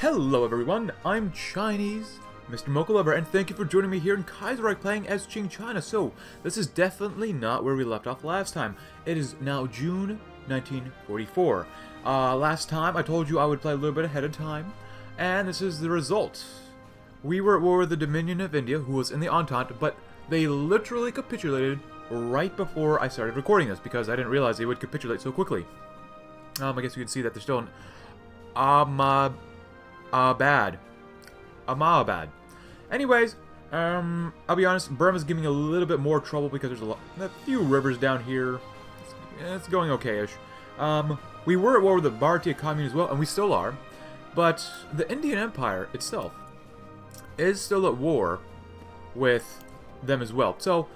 Hello everyone, I'm Chinese, Mr. Mokelover, and thank you for joining me here in Kaiserreich playing as Qing China. So, this is definitely not where we left off last time. It is now June 1944. Last time I told you I would play a little bit ahead of time, and this is the result. We were at war with the Dominion of India, who was in the Entente, but they literally capitulated right before I started recording this, because I didn't realize they would capitulate so quickly. I guess you can see that they're still in Ahmedabad. Anyways, I'll be honest, Burma's giving a little bit more trouble because there's a few rivers down here. It's going okay-ish. We were at war with the Bharatiya Commune as well, and we still are. But the Indian Empire itself is still at war with them as well. So,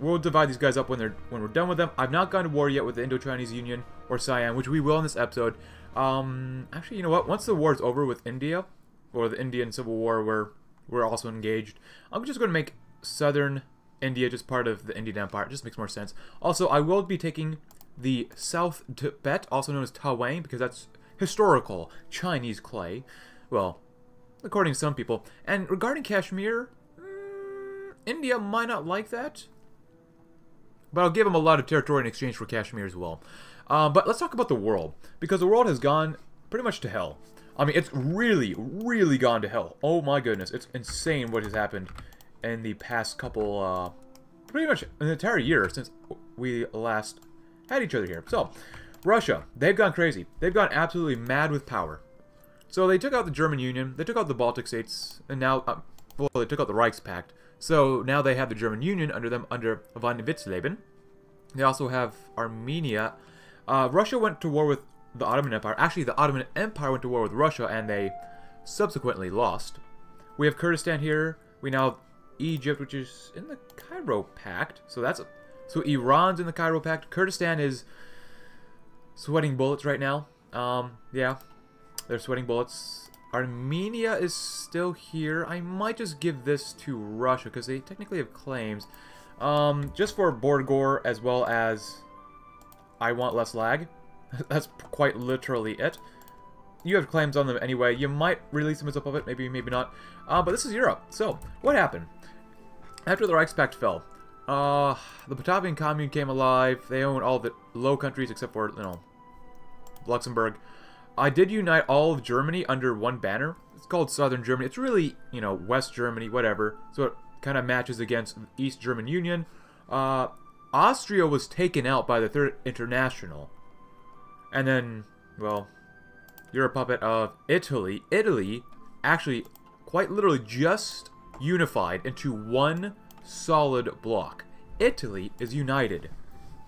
we'll divide these guys up when we're done with them. I've not gone to war yet with the Indo-Chinese Union or Siam, which we will in this episode. Actually, you know what? Once the war is over with India, or the Indian Civil War, where we're also engaged, I'm just going to make southern India just part of the Indian Empire. It just makes more sense. Also, I will be taking the South Tibet, also known as Tawang, because that's historical Chinese clay. Well, according to some people. And regarding Kashmir, India might not like that, but I'll give them a lot of territory in exchange for Kashmir as well. But let's talk about the world, because the world has gone pretty much to hell. I mean, it's really, really gone to hell. Oh my goodness, it's insane what has happened in the past couple, pretty much an entire year since we last had each other here. So, Russia, they've gone crazy. They've gone absolutely mad with power. So they took out the German Union, they took out the Baltic states, and now, well, they took out the Reichspact. So now they have the German Union under them, under von Witzleben. They also have Armenia. Russia went to war with the Ottoman Empire. Actually, the Ottoman Empire went to war with Russia, and they subsequently lost. We have Kurdistan here. We now have Egypt, which is in the Cairo Pact. So that's so Iran's in the Cairo Pact. Kurdistan is sweating bullets right now. Yeah, they're sweating bullets. Armenia is still here. I might just give this to Russia because they technically have claims. Just for Borgor, as well as I want less lag. That's quite literally it. You have claims on them anyway. You might release them as a puppet, maybe, maybe not. But this is Europe. So, what happened? After the Reichspact fell, the Batavian commune came alive. They owned all the Low Countries except for, you know, Luxembourg. I did unite all of Germany under one banner. It's called Southern Germany. It's really, you know, West Germany, whatever. So it kind of matches against the East German Union. Austria was taken out by the Third International. And then, well, you're a puppet of Italy. Italy actually quite literally just unified into one solid block. Italy is united.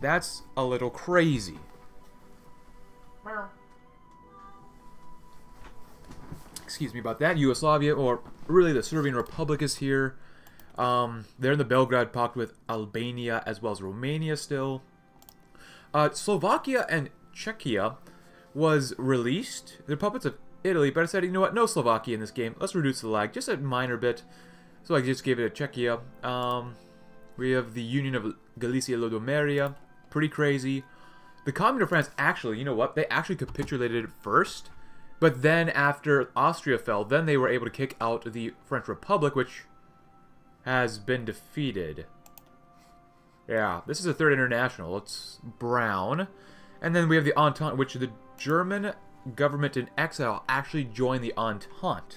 That's a little crazy. Meow. Excuse me about that. Yugoslavia, or really the Serbian Republic, is here. They're in the Belgrade Pact with Albania as well as Romania still. Slovakia and Czechia was released. They're puppets of Italy, but I said, you know what, no Slovakia in this game. Let's reduce the lag just a minor bit. So I just gave it to Czechia. We have the Union of Galicia-Lodomeria. Pretty crazy. The Commune of France, actually, you know what, they actually capitulated first. But then after Austria fell, then they were able to kick out the French Republic, which has been defeated. Yeah, this is the Third International. It's brown. And then we have the Entente, which the German government in exile actually joined the Entente.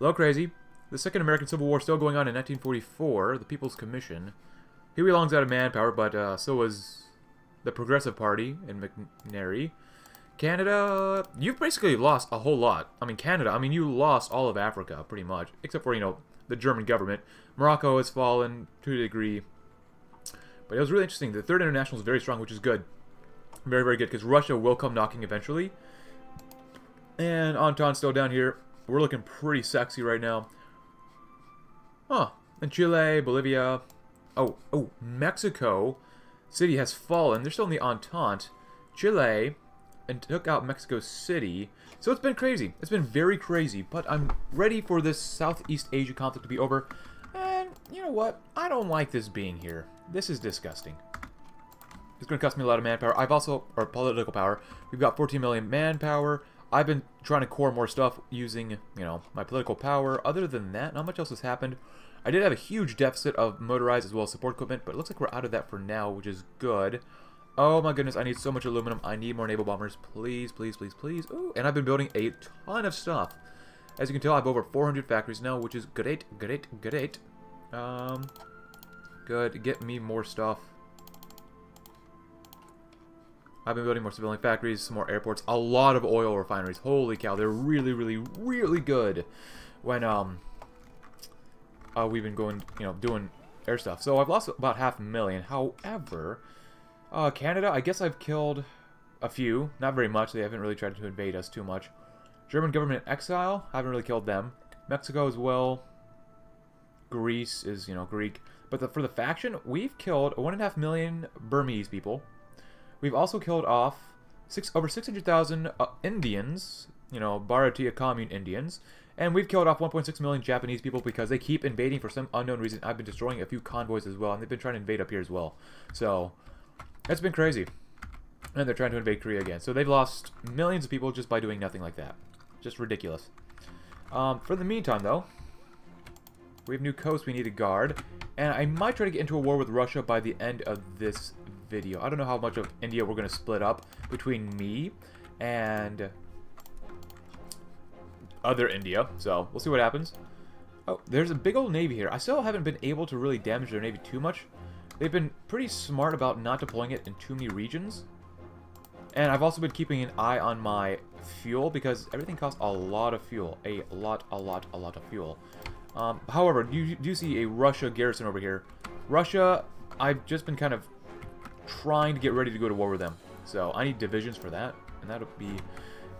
A little crazy. The Second American Civil War still going on in 1944. The People's Commission. He belongs out of manpower, but so was the Progressive Party in McNairy. Canada, you've basically lost a whole lot. I mean, Canada, I mean, you lost all of Africa, pretty much. Except for, you know, the German government. Morocco has fallen to a degree. But it was really interesting. The Third International is very strong, which is good. Very, very good, because Russia will come knocking eventually. And Entente's still down here. We're looking pretty sexy right now. Huh. And Chile, Bolivia. Oh, Mexico City has fallen. They're still in the Entente. Chile... and took out Mexico City. So it's been crazy. It's been very crazy. But I'm ready for this Southeast Asia conflict to be over. And you know what? I don't like this being here. This is disgusting. It's going to cost me a lot of manpower. I've also... or political power. We've got 14 million manpower. I've been trying to core more stuff using, my political power. Other than that, not much else has happened. I did have a huge deficit of motorized as well as support equipment, but it looks like we're out of that for now, which is good. Oh my goodness, I need so much aluminum. I need more naval bombers. Please, please, please, please. Ooh, and I've been building a ton of stuff. As you can tell, I have over 400 factories now, which is great, great, great. Good. Get me more stuff. I've been building more civilian factories, some more airports, a lot of oil refineries. Holy cow, they're really, really, really good when we've been going, doing air stuff. So I've lost about 500,000. However, Canada, I guess I've killed a few. Not very much. They haven't really tried to invade us too much. German government in exile, I haven't really killed them. Mexico as well. Greece is, Greek. But for the faction, we've killed 1.5 million Burmese people. We've also killed off over 600,000 Indians, Bharatiya Commune Indians, and we've killed off 1.6 million Japanese people because they keep invading for some unknown reason. I've been destroying a few convoys as well, and they've been trying to invade up here as well. So, that's been crazy. And they're trying to invade Korea again. So they've lost millions of people just by doing nothing like that. Just ridiculous. For the meantime, though, we have new coasts we need to guard, and I might try to get into a war with Russia by the end of this video. I don't know how much of India we're going to split up between me and other India, so we'll see what happens. Oh, there's a big old navy here. I still haven't been able to really damage their navy too much. They've been pretty smart about not deploying it in too many regions. And I've also been keeping an eye on my fuel because everything costs a lot of fuel. A lot of fuel. However, you do see a Russia garrison over here. Russia, I've just been kind of trying to get ready to go to war with them. So I need divisions for that, and that'll be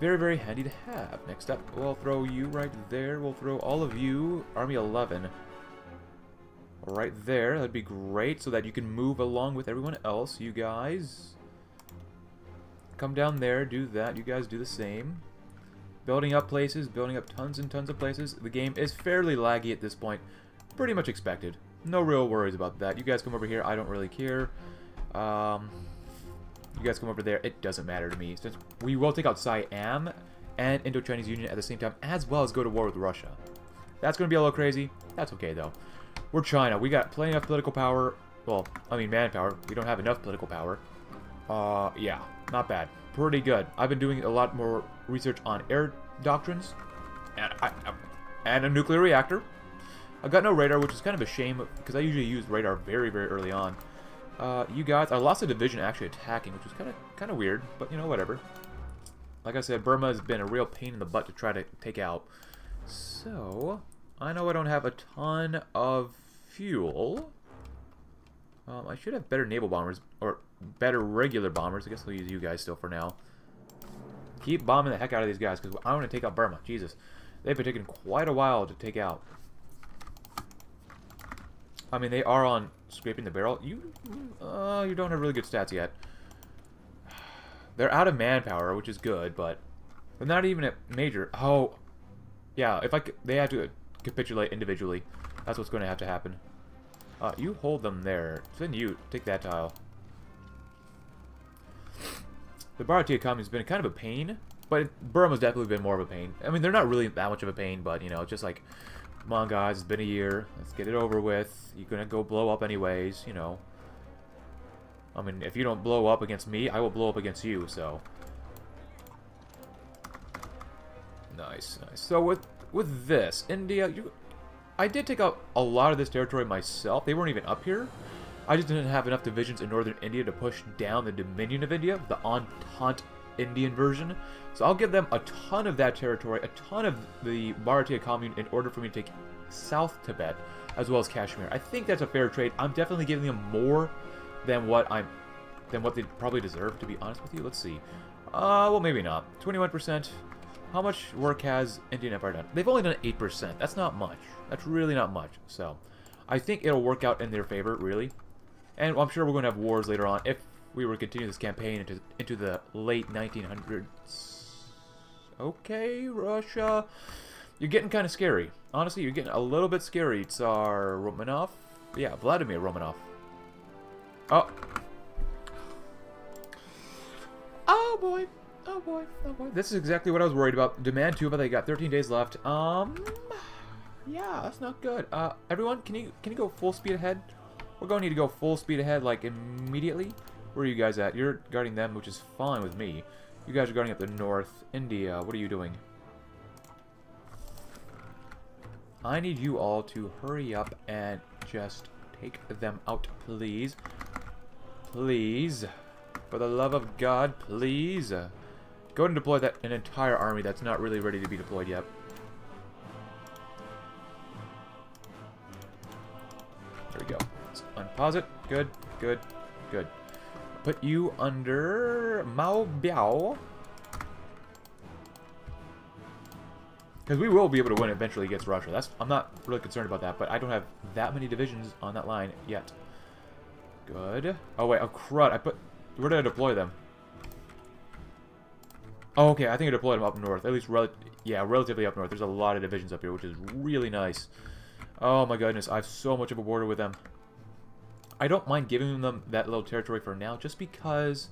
very, very handy to have. Next up, we'll throw you right there. We'll throw all of you, Army 11, right there. That'd be great so that you can move along with everyone else. You guys, come down there, do that. You guys do the same. Building up places, building up tons and tons of places. The game is fairly laggy at this point. Pretty much expected. No real worries about that. You guys come over here, I don't really care. You guys come over there, it doesn't matter to me, since we will take out Siam and Indo-Chinese Union at the same time, as well as go to war with Russia. That's going to be a little crazy. That's okay, though. We're China. We got plenty of political power. Well, I mean manpower. We don't have enough political power. Yeah, not bad. Pretty good. I've been doing a lot more research on air doctrines and a nuclear reactor. I've got no radar, which is kind of a shame, because I usually use radar very, very early on. You guys, I lost a division actually attacking, which was kind of weird, but whatever. Like I said, Burma has been a real pain in the butt to try to take out. So I know I don't have a ton of fuel. I should have better naval bombers or better regular bombers. I guess we'll use you guys still for now. Keep bombing the heck out of these guys because I want to take out Burma. Jesus, they've been taking quite a while to take out. I mean, they are on scraping the barrel. You don't have really good stats yet. They're out of manpower, which is good, but they're not even at major. Oh, yeah. They have to capitulate individually. That's what's going to have to happen. You hold them there. Then you take that tile. The Bharatiya Commune has been kind of a pain, but Burma's definitely been more of a pain. I mean, they're not really that much of a pain, but just like. Come on, guys. It's been a year. Let's get it over with. You're going to go blow up anyways, I mean, if you don't blow up against me, I will blow up against you, so. Nice, nice. So with this, India, I did take out a lot of this territory myself. They weren't even up here. I just didn't have enough divisions in northern India to push down the Dominion of India, the Entente Indian version. So I'll give them a ton of that territory, a ton of the Bharatiya Commune in order for me to take South Tibet as well as Kashmir. I think that's a fair trade. I'm definitely giving them more than what they probably deserve, to be honest with you. Let's see. Well, maybe not. 21%. How much work has Indian Empire done? They've only done 8%. That's not much. That's really not much. So I think it'll work out in their favor, really. And I'm sure we're going to have wars later on if we were continuing this campaign into the late 1900s. Okay, Russia. You're getting kind of scary. Honestly, you're getting a little bit scary. Tsar Romanov. Yeah, Vladimir Romanov. Oh. Oh, boy. Oh boy, oh boy. This is exactly what I was worried about. Demand 2, but they got 13 days left. Yeah, that's not good. Everyone, can you go full speed ahead? We're going to need to go full speed ahead, like, immediately. Where are you guys at? You're guarding them, which is fine with me. You guys are guarding up the north. India, what are you doing? I need you all to hurry up and just take them out, please. Please. For the love of God, please. Go ahead and deploy that an entire army that's not really ready to be deployed yet. There we go. Let's unpause it. Good, good, good. Put you under Mao Biao. Because we will be able to win eventually against Russia. That's, I'm not really concerned about that, but I don't have that many divisions on that line yet. Good. Oh, wait. Oh, crud. I put... Where did I deploy them? Oh, okay. I think I deployed them up north. At least, yeah, relatively up north. There's a lot of divisions up here, which is really nice. Oh, my goodness. I have so much of a border with them. I don't mind giving them that little territory for now, just because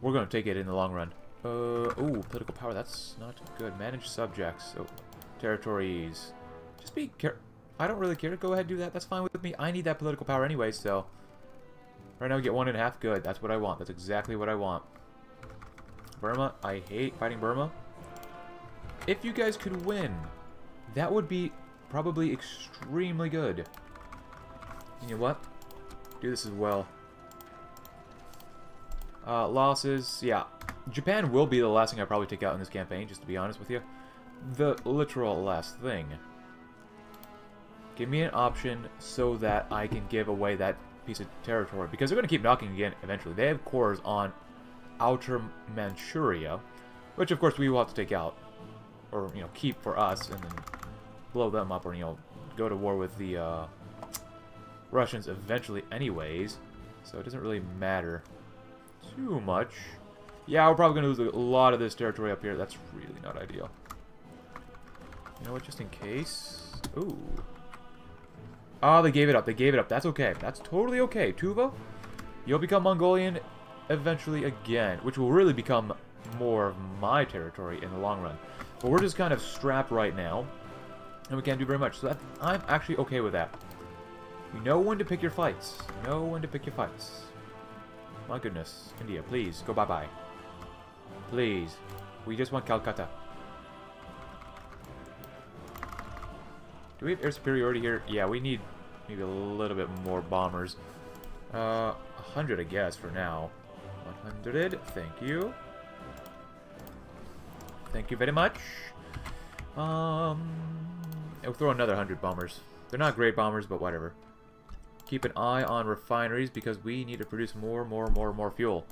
we're going to take it in the long run. Ooh, political power, that's not good. Manage subjects, so territories. Just be careful. I don't really care. Go ahead and do that. That's fine with me. I need that political power anyway, so... Right now we get 1.5. Good. That's what I want. That's exactly what I want. Burma. I hate fighting Burma. If you guys could win, that would be probably extremely good. You know what? Do this as well. Losses. Yeah. Japan will be the last thing I probably take out in this campaign, just to be honest with you. The literal last thing. Give me an option so that I can give away that piece of territory, because they're going to keep knocking again eventually. They have cores on outer Manchuria, which of course we will have to take out, or, you know, keep for us, and then blow them up, or, you know, go to war with the Russians eventually anyways, so it doesn't really matter too much. Yeah, we're probably going to lose a lot of this territory up here. That's really not ideal. You know what, just in case... Ooh. Ah, oh, they gave it up. They gave it up. That's okay. That's totally okay. Tuva, you'll become Mongolian eventually again, which will really become more of my territory in the long run. But we're just kind of strapped right now, and we can't do very much. So that, I'm actually okay with that. You know when to pick your fights. You know when to pick your fights. My goodness. India, please, go bye-bye. Please. We just want Calcutta. Do we have air superiority here? Yeah, we need maybe a little bit more bombers. 100, I guess, for now. 100. Thank you. Thank you very much. We'll throw another 100 bombers. They're not great bombers, but whatever. Keep an eye on refineries, because we need to produce more fuel.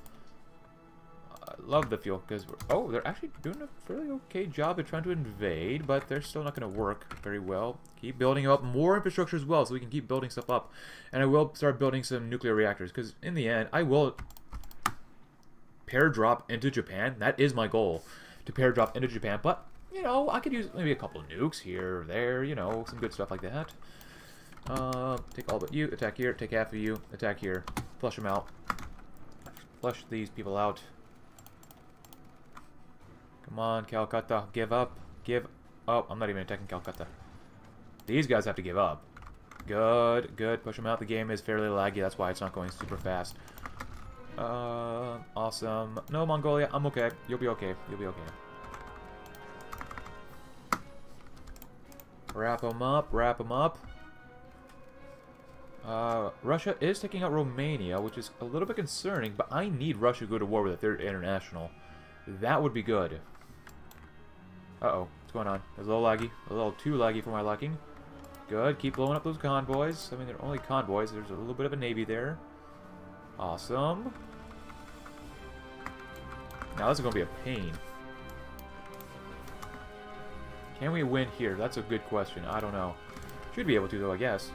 I love the fuel, because we're... Oh, they're actually doing a fairly okay job of trying to invade, but they're still not going to work very well. Keep building up more infrastructure as well, so we can keep building stuff up. And I will start building some nuclear reactors, because in the end, I will pair drop into Japan. That is my goal, to pair drop into Japan. But, you know, I could use maybe a couple of nukes here or there, you know, some good stuff like that. Take all but you, attack here, take half of you, attack here, flush them out. Flush these people out. Come on, Calcutta, give up, give up. I'm not even attacking Calcutta. These guys have to give up. Good, good, push them out. The game is fairly laggy, that's why it's not going super fast. Awesome. No, Mongolia, I'm okay. You'll be okay, you'll be okay. Wrap them up, wrap them up. Russia is taking out Romania, which is a little bit concerning, but I need Russia to go to war with the Third International. That would be good. Uh-oh. What's going on? It's a little laggy. A little too laggy for my liking. Good. Keep blowing up those convoys. I mean, they're only convoys. There's a little bit of a navy there. Awesome. Now this is going to be a pain. Can we win here? That's a good question. I don't know. Should be able to, though, I guess.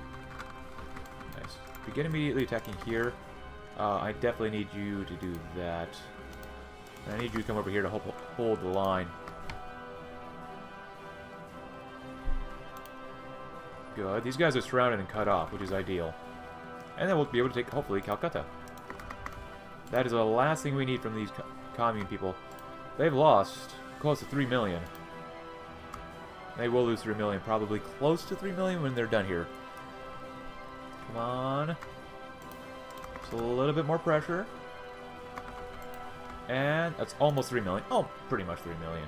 Begin immediately attacking here. I definitely need you to do that. And I need you to come over here to hold the line. Good. These guys are surrounded and cut off, which is ideal. And then we'll be able to take, hopefully, Calcutta. That is the last thing we need from these commune people. They've lost close to 3 million. They will lose 3 million, probably close to 3 million when they're done here. Come on. Just a little bit more pressure. And that's almost 3 million. Oh, pretty much 3 million.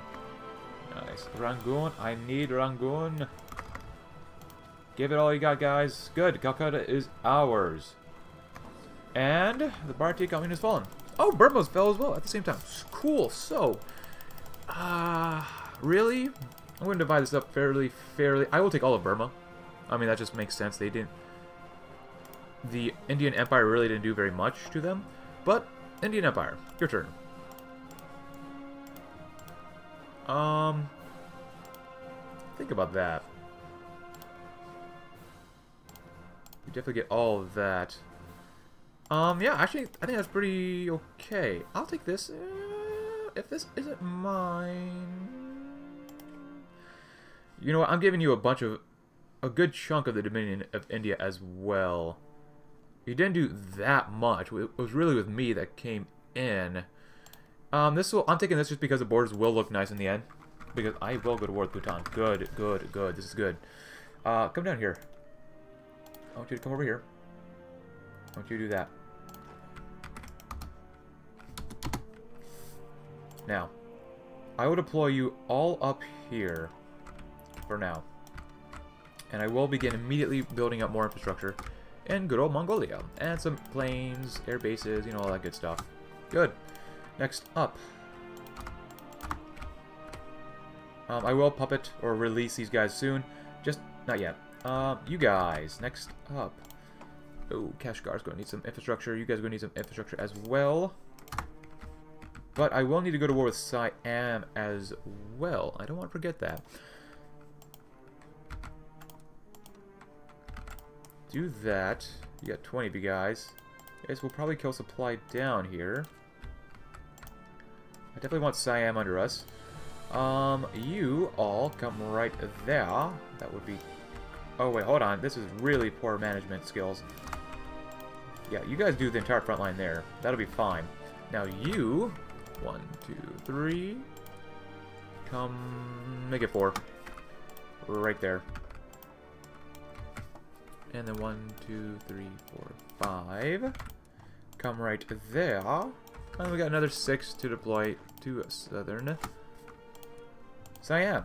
Nice. Rangoon. I need Rangoon. Give it all you got, guys. Good. Calcutta is ours. And the Bharatiya Commune has fallen. Oh, Burma's fell as well at the same time. Cool. So, really? I'm going to divide this up fairly. I will take all of Burma. I mean, that just makes sense. They didn't... The Indian Empire really didn't do very much to them. But, Indian Empire, your turn. Think about that. You definitely get all of that. Yeah, actually, I think that's pretty okay. I'll take this. If this isn't mine... You know what? I'm giving you a bunch of... A good chunk of the Dominion of India as well. You didn't do that much. It was really with me that came in. This will... I'm taking this just because the borders will look nice in the end. Because I will go to war with Bhutan. Good, good, good. This is good. Come down here. I want you to come over here. Don't you do that. Now, I will deploy you all up here for now. And I will begin immediately building up more infrastructure in good old Mongolia. And some planes, air bases, you know, all that good stuff. Good. Next up. I will puppet or release these guys soon. Just, not yet. You guys, next up. Oh, Kashgar's going to need some infrastructure. You guys are going to need some infrastructure as well. But I will need to go to war with Siam as well. I don't want to forget that. Do that. You got 20 of you guys. Yes, we'll probably kill supply down here. I definitely want Siam under us. You all come right there. That would be... Oh, wait, hold on. This is really poor management skills. Yeah, you guys do the entire front line there. That'll be fine. Now you... 1, 2, 3... Come... Make it 4. Right there. And then 1, 2, 3, 4, 5... Come right there. And we got another 6 to deploy to southern... Siam.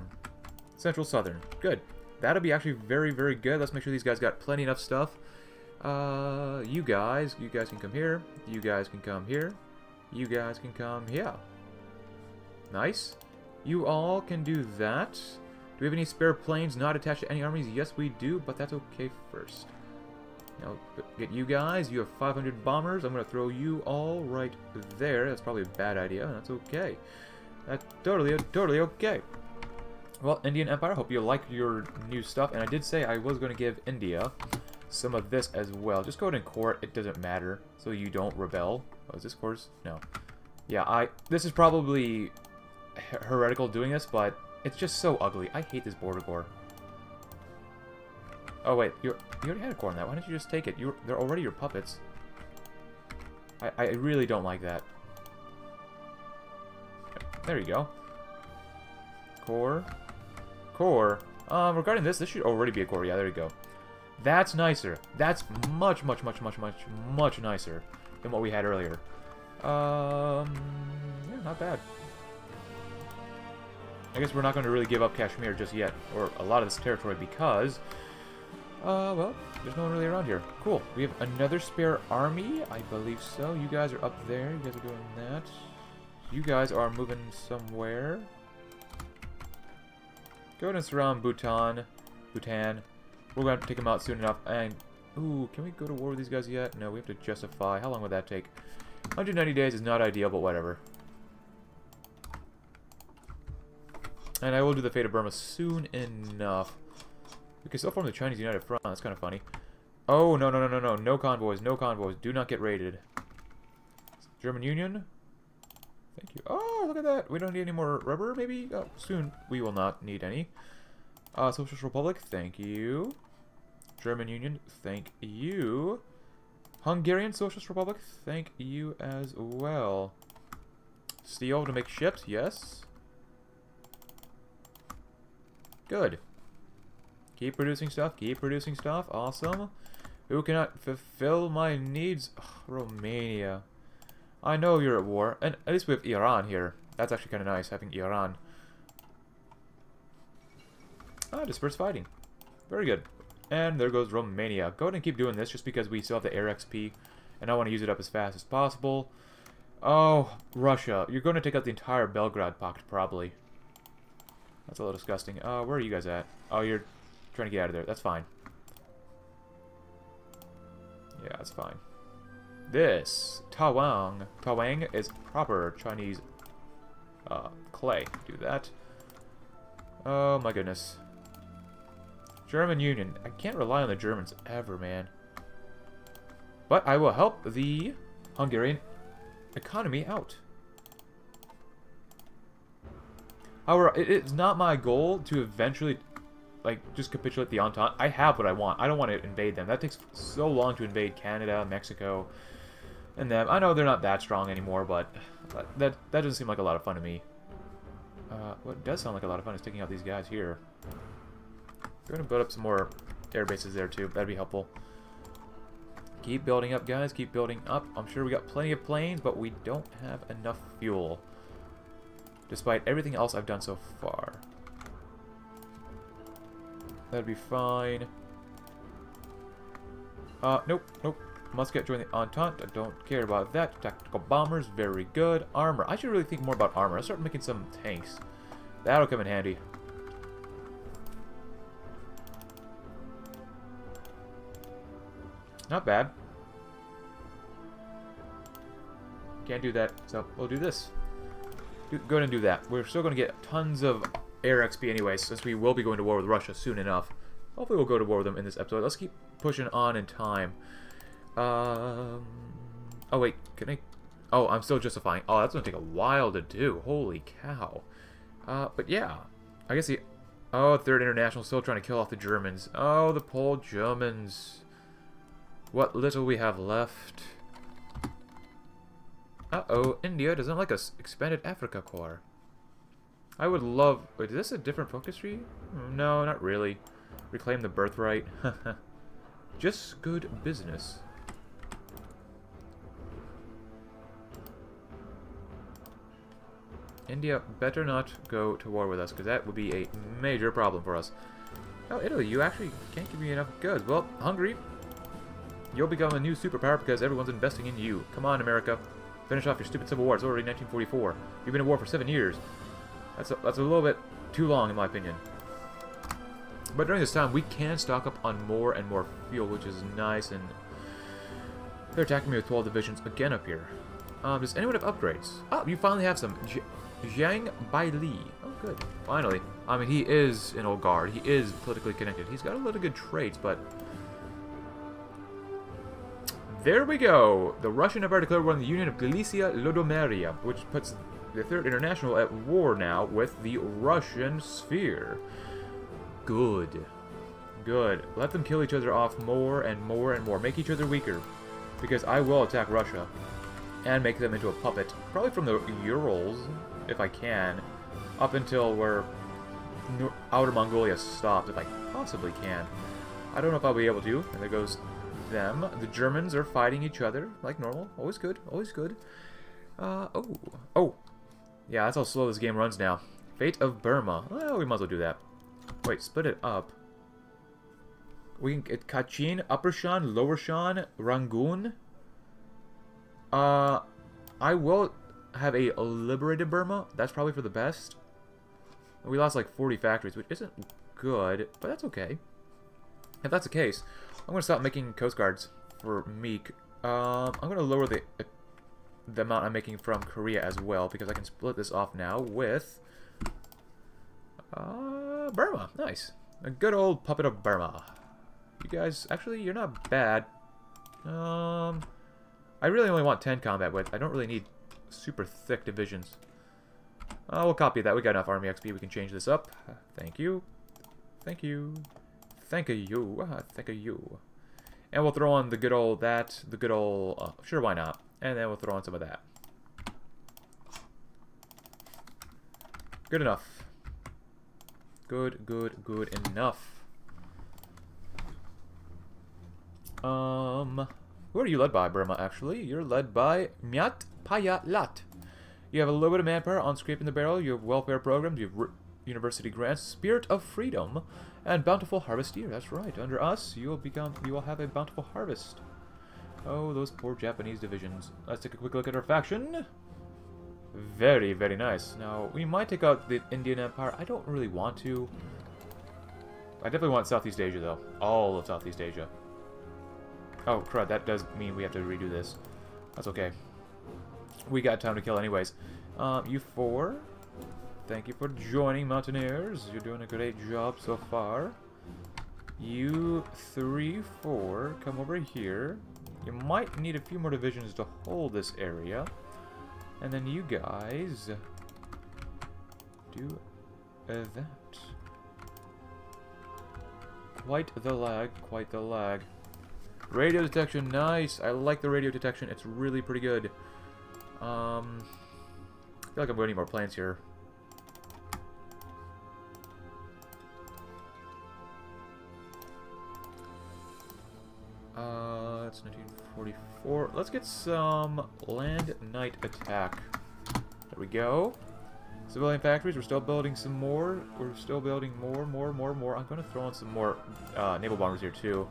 Central southern. Good. That'll be actually very, very good. Let's make sure these guys got plenty enough stuff. You guys can come here. You guys can come here. You guys can come here. Nice. You all can do that. Do we have any spare planes not attached to any armies? Yes, we do, but that's okay first. Now, get you guys. You have 500 bombers. I'm going to throw you all right there. That's probably a bad idea. That's okay. That's totally, totally okay. Well, Indian Empire, hope you like your new stuff. And I did say I was going to give India some of this as well. Just go ahead and core it. It doesn't matter. So you don't rebel. Oh, is this cores? No. Yeah, this is probably heretical doing this, but it's just so ugly. I hate this border core. Oh, wait. You already had a core on that. Why don't you just take it? They're already your puppets. I really don't like that. There you go. Core. Core. Regarding this should already be a core. Yeah, there you go. That's nicer. That's much, much, much, much, much, much nicer than what we had earlier. Yeah, not bad. I guess we're not going to really give up Kashmir just yet, or a lot of this territory, because, well, there's no one really around here. Cool. We have another spare army, I believe so. You guys are up there. You guys are doing that. You guys are moving somewhere. Go ahead and surround Bhutan. We're going to have to take them out soon enough. And, ooh, can we go to war with these guys yet? No, we have to justify. How long would that take? 190 days is not ideal, but whatever. And I will do the fate of Burma soon enough. We can still form the Chinese United Front. That's kind of funny. Oh, no, no, no, no, no. No convoys. No convoys. Do not get raided. German Union. Thank you. Oh, look at that. We don't need any more rubber, maybe? Oh, soon we will not need any. Socialist Republic, thank you. German Union, thank you. Hungarian Socialist Republic, thank you as well. Steel to make ships, yes. Good. Keep producing stuff, keep producing stuff. Awesome. Who cannot fulfill my needs? Ugh, Romania. I know you're at war. And at least we have Iran here. That's actually kind of nice, having Iran. Ah, dispersed fighting. Very good. And there goes Romania. Go ahead and keep doing this just because we still have the air XP. And I want to use it up as fast as possible. Oh, Russia. You're going to take out the entire Belgrade Pact, probably. That's a little disgusting. Where are you guys at? Oh, you're trying to get out of there. That's fine. Yeah, that's fine. This, Tawang. Tawang is proper Chinese clay. Do that. Oh, my goodness. German Union. I can't rely on the Germans ever, man. But I will help the Hungarian economy out. However, it is not my goal to eventually, like, just capitulate the Entente. I have what I want. I don't want to invade them. That takes so long to invade Canada, Mexico, and them. I know they're not that strong anymore, but that doesn't seem like a lot of fun to me. What does sound like a lot of fun is taking out these guys here. We're going to build up some more air bases there, too. That'd be helpful. Keep building up, guys. Keep building up. I'm sure we got plenty of planes, but we don't have enough fuel. Despite everything else I've done so far. That'd be fine. Nope, nope. Muscat joined the Entente. I don't care about that. Tactical bombers, very good. Armor. I should really think more about armor. I'll start making some tanks. That'll come in handy. Not bad. Can't do that, so we'll do this. Go ahead and do that. We're still going to get tons of air XP anyway, since we will be going to war with Russia soon enough. Hopefully we'll go to war with them in this episode. Let's keep pushing on in time. Oh, wait. Can I... Oh, I'm still justifying. Oh, that's going to take a while to do. Holy cow. But yeah. I guess the... Oh, Third International still trying to kill off the Germans. Oh, the poor Germans. What little we have left... Uh-oh, India doesn't like us. Expanded Africa Corps. I would love... Wait, is this a different focus tree? No, not really. Reclaim the birthright. Just good business. India better not go to war with us, because that would be a major problem for us. Oh, Italy, you actually can't give me enough goods. Well, Hungary, you'll become a new superpower because everyone's investing in you. Come on, America. Finish off your stupid civil war. It's already 1944. You've been at war for 7 years. That's a little bit too long, in my opinion. But during this time, we can stock up on more and more fuel, which is nice. And they're attacking me with 12 divisions again up here. Does anyone have upgrades? Oh, you finally have some. Zhang Baili. Oh, good. Finally. I mean, he is an old guard. He is politically connected. He's got a lot of good traits, but... There we go! The Russian Empire declared war on the Union of Galicia-Lodomeria, which puts the Third International at war now with the Russian sphere. Good. Good. Let them kill each other off more and more and more. Make each other weaker, because I will attack Russia and make them into a puppet, probably from the Urals, if I can, up until where Outer Mongolia stopped, if I possibly can. I don't know if I'll be able to, and there goes... them. The Germans are fighting each other like normal. Always good. Always good. Oh. Oh. Yeah, that's how slow this game runs now. Fate of Burma. Well, we might as well do that. Wait, split it up. We can get Kachin, Upper Shan, Lower Shan, Rangoon. I will have a liberated Burma. That's probably for the best. We lost like 40 factories, which isn't good, but that's okay. If that's the case... I'm going to stop making Coast Guards for Meek. I'm going to lower the amount I'm making from Korea as well, because I can split this off now with Burma. Nice. A good old puppet of Burma. You guys, actually, you're not bad. I really only want 10 combat width. I don't really need super thick divisions. We'll copy that. We got enough army XP. We can change this up. Thank you. Thank you. Thank you, thank you. And we'll throw on the good old that, the good old, sure, why not? And then we'll throw on some of that. Good enough. Good enough. Who are you led by, Burma, actually? You're led by Myat Payalat. You have a little bit of manpower on scraping the barrel. You have welfare programs. You have university grants, spirit of freedom, and bountiful harvest year. That's right. Under us, you will have a bountiful harvest. Oh, those poor Japanese divisions. Let's take a quick look at our faction. Very, very nice. Now, we might take out the Indian Empire. I don't really want to. I definitely want Southeast Asia, though. All of Southeast Asia. Oh, crud. That does mean we have to redo this. That's okay. We got time to kill anyways. You four. Thank you for joining, Mountaineers. You're doing a great job so far. You 3, 4. Come over here. You might need a few more divisions to hold this area. And then you guys do that. Quite the lag. Radio detection, nice. I like the radio detection. It's really pretty good. I feel like I'm going to need more planes here. That's 1944. Let's get some land night attack. There we go. Civilian factories. We're still building some more. We're still building more. I'm going to throw in some more naval bombers here too.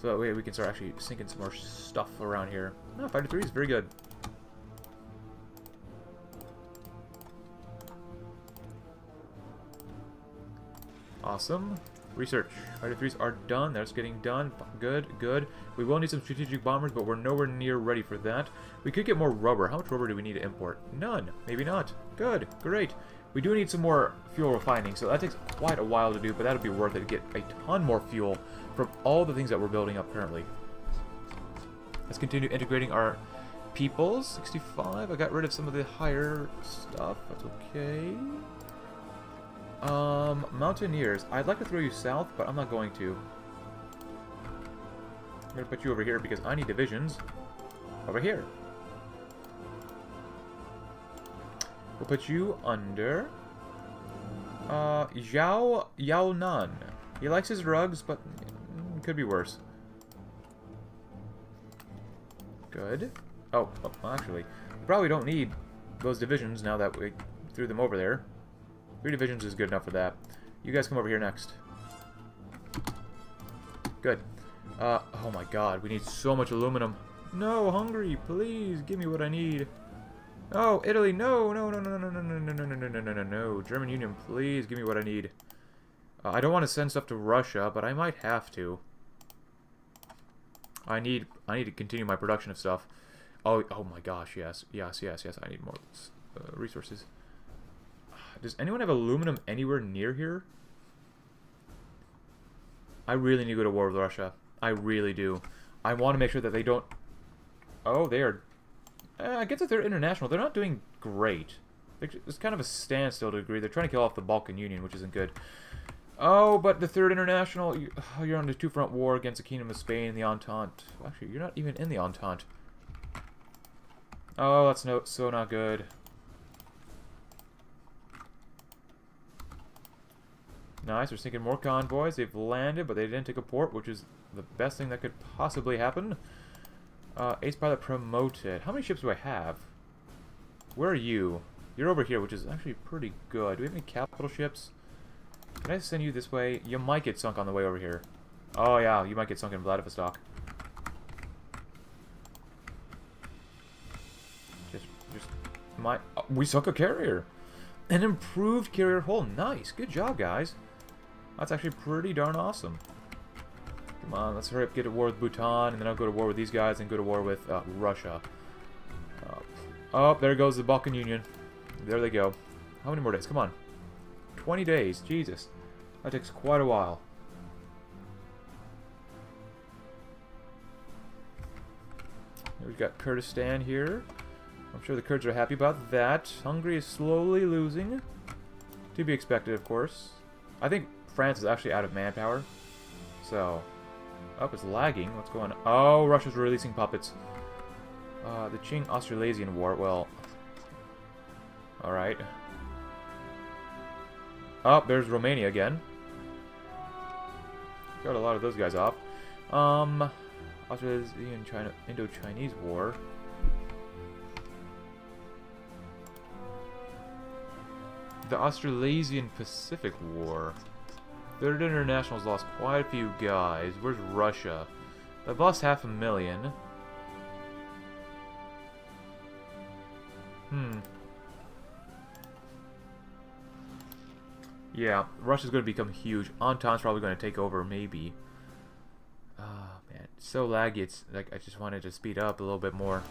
So that way we can start actually sinking some more stuff around here. No, 5-3 is very good. Awesome. Research. Fighter 3s are done. That's getting done. Good. We will need some strategic bombers, but we're nowhere near ready for that. We could get more rubber. How much rubber do we need to import? None. Maybe not. Good. Great. We do need some more fuel refining, so that takes quite a while to do, but that'll be worth it to get a ton more fuel from all the things that we're building up currently. Let's continue integrating our peoples. 65. I got rid of some of the higher stuff. That's okay. Mountaineers, I'd like to throw you south, but I'm not going to. I'm going to put you over here because I need divisions over here. We'll put you under Zhao Yaonan. He likes his rugs, but it could be worse. Good. Oh, actually, we probably don't need those divisions now that we threw them over there. 3 divisions is good enough for that. You guys come over here next. Good. Oh my god, we need so much aluminum. No, Hungary, please give me what I need. Oh, Italy, no. German Union, please give me what I need. I don't want to send stuff to Russia, but I might have to. I need to continue my production of stuff. Oh my gosh, yes. I need more resources. Does anyone have aluminum anywhere near here? I really need to go to war with Russia. I really do. I want to make sure that they don't... Oh, they are... I guess that they're international. They're not doing great. It's kind of a standstill to a degree. They're trying to kill off the Balkan Union, which isn't good. Oh, but the Third International... You're on a two-front war against the Kingdom of Spain and the Entente. Well, actually, you're not even in the Entente. Oh, that's so not good. Nice, we're sinking more convoys. They've landed, but they didn't take a port, which is the best thing that could possibly happen. Ace pilot promoted. How many ships do I have? Where are you? You're over here, which is actually pretty good. Do we have any capital ships? Can I send you this way? You might get sunk on the way over here. Oh yeah, you might get sunk in Vladivostok. We sunk a carrier! An improved carrier hull. Nice. Good job, guys. That's actually pretty darn awesome. Come on, let's hurry up, get to war with Bhutan, and then I'll go to war with these guys and go to war with Russia. Oh, there goes the Balkan Union. There they go. How many more days? Come on. 20 days. Jesus. That takes quite a while. We've got Kurdistan here. I'm sure the Kurds are happy about that. Hungary is slowly losing. To be expected, of course. I think France is actually out of manpower. So... Oh, it's lagging. What's going on? Oh, Russia's releasing puppets. The Qing-Australasian War. Well... Alright. Oh, there's Romania again. Got a lot of those guys off. Also, there's the Indo-Chinese War. The Australasian Pacific War. Third International's lost quite a few guys. Where's Russia? I've lost 500,000. Yeah, Russia's going to become huge. Entente's probably going to take over, maybe. Oh, man. It's so laggy. It's like I just wanted to speed up a little bit more.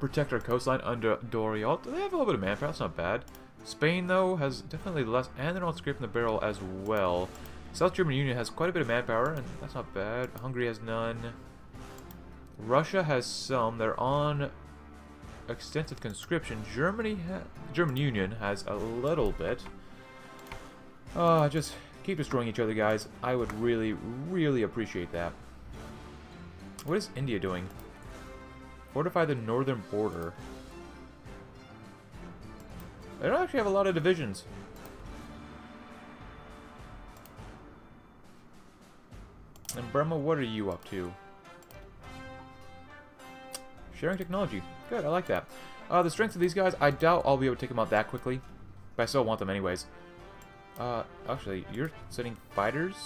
Protect our coastline under Doriot. They have a little bit of manpower. That's not bad. Spain, though, has definitely less. And they're not scraping the barrel as well. South German Union has quite a bit of manpower, and that's not bad. Hungary has none. Russia has some. They're on extensive conscription. German Union has a little bit. Just keep destroying each other, guys. I would really, really appreciate that. What is India doing? Fortify the northern border. They don't actually have a lot of divisions. And Burma, what are you up to? Sharing technology. Good, I like that. The strength of these guys, I doubt I'll be able to take them out that quickly. But I still want them anyways. Actually, you're sending fighters?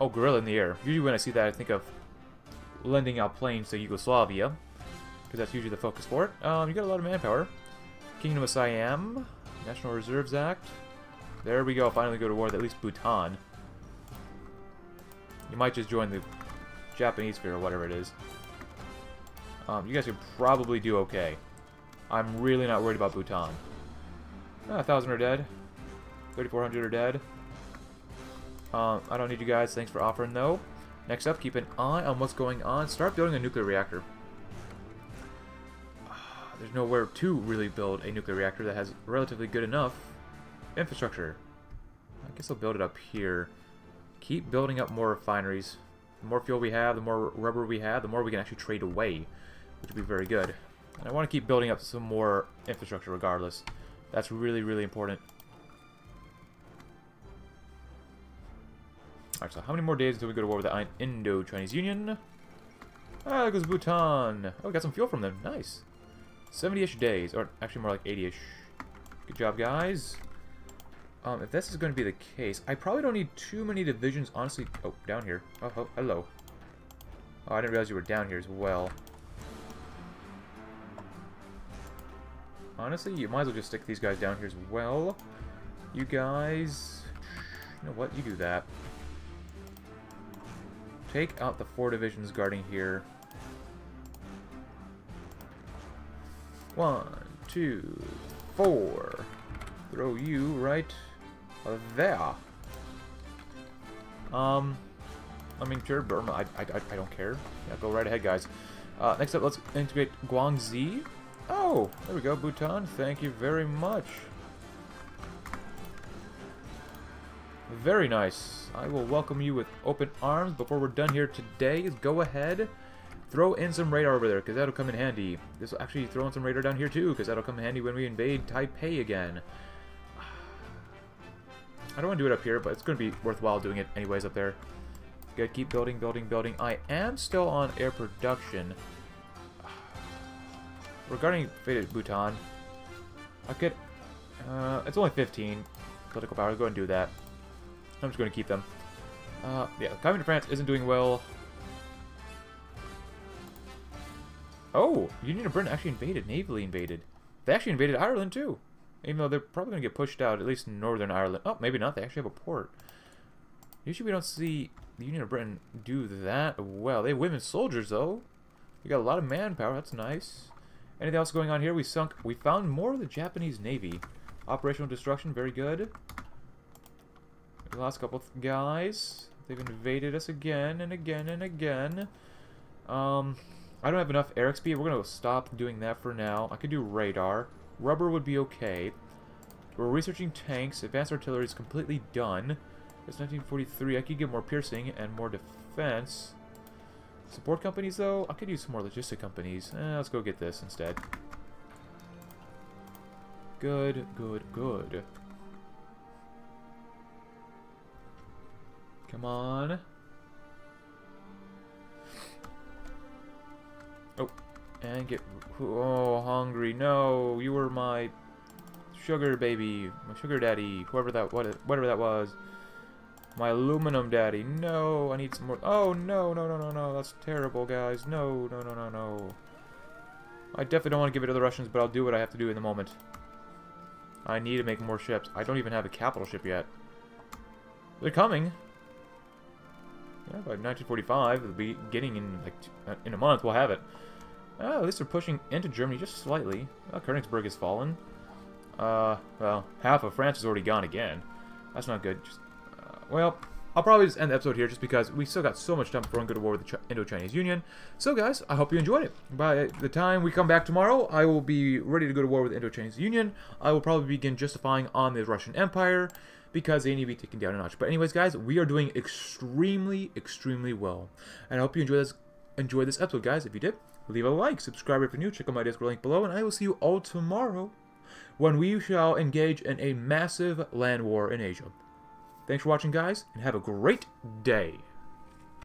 Oh, guerrilla in the air. Usually when I see that, I think of lending out planes to Yugoslavia. Because that's usually the focus for it. You got a lot of manpower. Kingdom of Siam. National Reserves Act. There we go. Finally go to war with at least Bhutan. You might just join the Japanese sphere or whatever it is. You guys could probably do okay. I'm really not worried about Bhutan. 1,000 are dead. 3,400 are dead. I don't need you guys. Thanks for offering, though. Next up, keep an eye on what's going on. Start building a nuclear reactor. There's nowhere to really build a nuclear reactor that has relatively good enough infrastructure. I guess I'll build it up here. Keep building up more refineries. The more fuel we have, the more rubber we have, the more we can actually trade away, which would be very good. And I want to keep building up some more infrastructure regardless. That's really, really important. Alright, so how many more days until we go to war with the Indo-Chinese Union? Ah, there goes Bhutan. Oh, we got some fuel from them. Nice. 70-ish days, or actually more like 80-ish. Good job, guys. If this is going to be the case, I probably don't need too many divisions, honestly. Oh, down here. Oh, hello. Oh, I didn't realize you were down here as well. Honestly, you might as well just stick these guys down here as well. You guys... You know what? You do that. Take out the 4 divisions guarding here. 1, 2, 4. Throw you right... there. I mean, sure, Burma, I don't care. Yeah, go right ahead, guys. Next up, let's integrate Guangxi. Oh, there we go, Bhutan. Thank you very much. Very nice. I will welcome you with open arms. Before we're done here today, is go ahead, throw in some radar over there, because that'll come in handy. This will actually throw in some radar down here, too, because that'll come in handy when we invade Taipei again. I don't want to do it up here, but it's going to be worthwhile doing it anyways up there. Good, keep building, building, building. I am still on air production. Regarding faded Bhutan, I could... it's only 15 political power. I'll go ahead and do that. I'm just going to keep them. Yeah, Commune of France isn't doing well. Oh, Union of Britain actually invaded, navally invaded. They actually invaded Ireland, too. Even though they're probably going to get pushed out, at least in Northern Ireland. Oh, maybe not. They actually have a port. Usually we don't see the Union of Britain do that well. They have women soldiers, though. We got a lot of manpower. That's nice. Anything else going on here? We found more of the Japanese Navy. Operational destruction. Very good. The last couple of guys. They've invaded us again and again and again. I don't have enough air XP. We're going to stop doing that for now. I could do radar. Rubber would be okay. We're researching tanks. Advanced artillery is completely done. It's 1943. I could get more piercing and more defense. Support companies, though? I could use some more logistic companies. Let's go get this instead. Good, good, good. Come on. Oh, and get... Oh, hungry. No, you were my sugar baby. My sugar daddy. Whoever that... Whatever that was. My aluminum daddy. No, I need some more... Oh, no, no, no, no, no. That's terrible, guys. No, no, no, no, no. I definitely don't want to give it to the Russians, but I'll do what I have to do in the moment. I need to make more ships. I don't even have a capital ship yet. They're coming. Yeah, by 1945, it'll be getting in like in a month. We'll have it. Oh, at least they're pushing into Germany just slightly. Oh, Königsberg has fallen. Well, half of France is already gone again. That's not good. Just, well, I'll probably just end the episode here, just because we still got so much time before we go to war with the Indo-Chinese Union. So, guys, I hope you enjoyed it. By the time we come back tomorrow, I will be ready to go to war with the Indo-Chinese Union. I will probably begin justifying on the Russian Empire, because they need to be taken down a notch. But anyways, guys, we are doing extremely, extremely well. And I hope you enjoy this episode, guys. If you did, leave a like, subscribe if you're new, check out my Discord link below, and I will see you all tomorrow when we shall engage in a massive land war in Asia. Thanks for watching, guys, and have a great day.